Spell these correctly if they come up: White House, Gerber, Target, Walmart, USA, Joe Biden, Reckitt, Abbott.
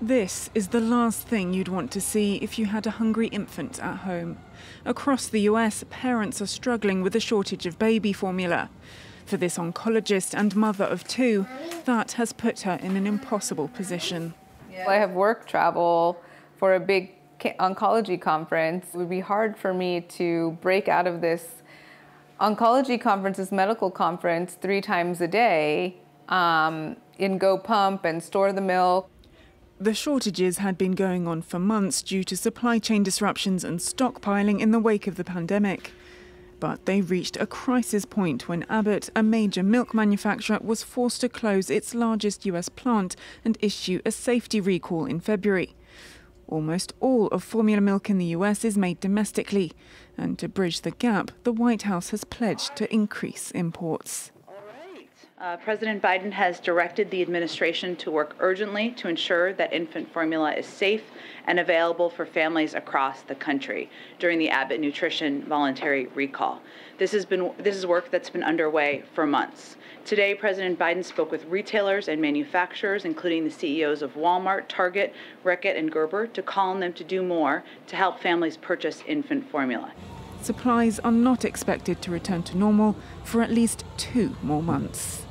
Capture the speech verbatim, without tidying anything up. This is the last thing you'd want to see if you had a hungry infant at home. Across the U S, parents are struggling with a shortage of baby formula. For this oncologist and mother of two, that has put her in an impossible position. I have work travel for a big oncology conference. It would be hard for me to break out of this oncology conference, this medical conference, three times a day, um, and go pump and store the milk. The shortages had been going on for months due to supply chain disruptions and stockpiling in the wake of the pandemic. But they reached a crisis point when Abbott, a major milk manufacturer, was forced to close its largest U S plant and issue a safety recall in February. Almost all of formula milk in the U S is made domestically. And to bridge the gap, the White House has pledged to increase imports. Uh, President Biden has directed the administration to work urgently to ensure that infant formula is safe and available for families across the country during the Abbott Nutrition voluntary recall. This has been, this is work that's been underway for months. Today, President Biden spoke with retailers and manufacturers, including the C E Os of Walmart, Target, Reckitt, and Gerber, to call on them to do more to help families purchase infant formula. Supplies are not expected to return to normal for at least two more months.